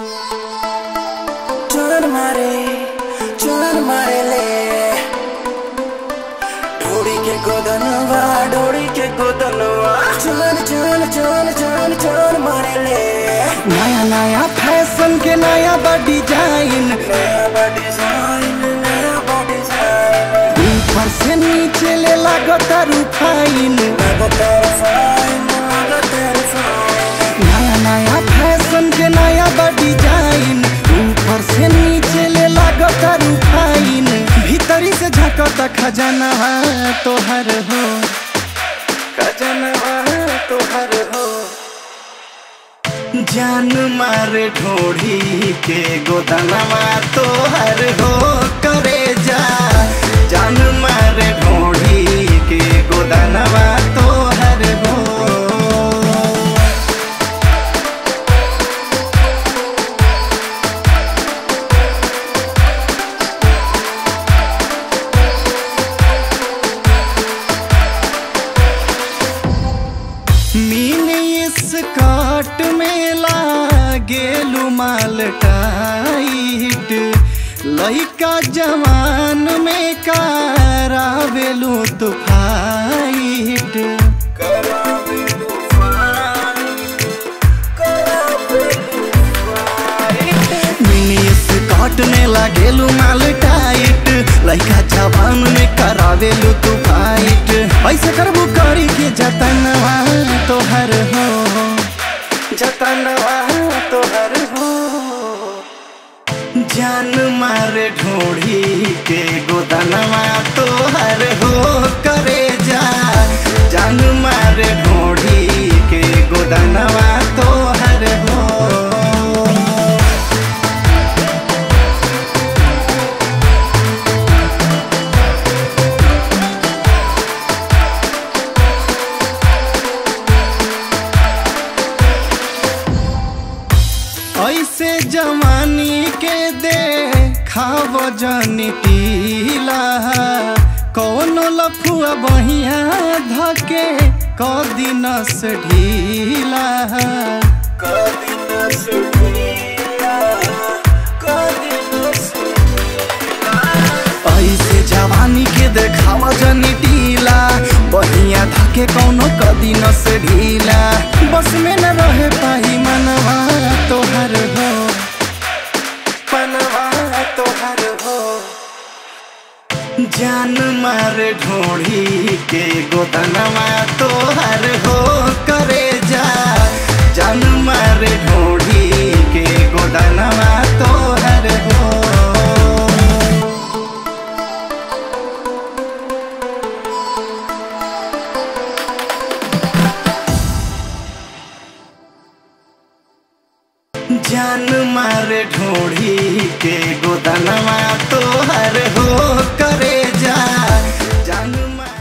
डोड़ी के गोदनवा, डोड़ी के गोदनवा, चल चल चल चल चल मारे ले। नया नया फैशन के नया डिजाइन, नया डिजाइन, नया डिजाइन, ऊपर से नीचे ले लागो तारू फाइन, लागो तारू फाइन, लागो तारू फाइन। नया नया फैशन के नया डिजाइन, ऊपर से नीचे ले लागो तारू फाइन, भीतरी से झकता खजाना तोहर हो, खजाना तोहर हो। जान मारे डोढ़ी के गोदनवा तोहर हो करे जा, जान मारे डोढ़ी के गोदनवा तोहर हो। काट में लागेलू माल टाइट, लइका जवान में करावेलू तो फाइट, काट में लागेलू माल टाइट, लइका जवान में करावेलू तो फाइट, ऐसे करबू करी के जतनवा तोहर हो, जतनवा तोहर हो। जान मारे डोढ़ी के गोदनवा तोहर हो करे जा, जान मारे डोढ़ी के गोदनवा तोहर हो। ऐसे जवानी के देखाव जानी पीला, कोनो लफुआ बहिया धके कदिनस ढीला, कदिनस ढीला, कदिनस ढीला। ऐसे जवानी के देखाव जानी ढीला, बहिया धके कोनो कदिनस ढीला, बस में न रहे पाही मनवा तोहर हो, मनवा तोहर हो। जान मारे डोढ़ी के गोदनवा तोहर हो करे जा, जान मारे डोढ़ी के गोदनवा तोहर हो। जान मारे डोढ़ी के गोदनवा तो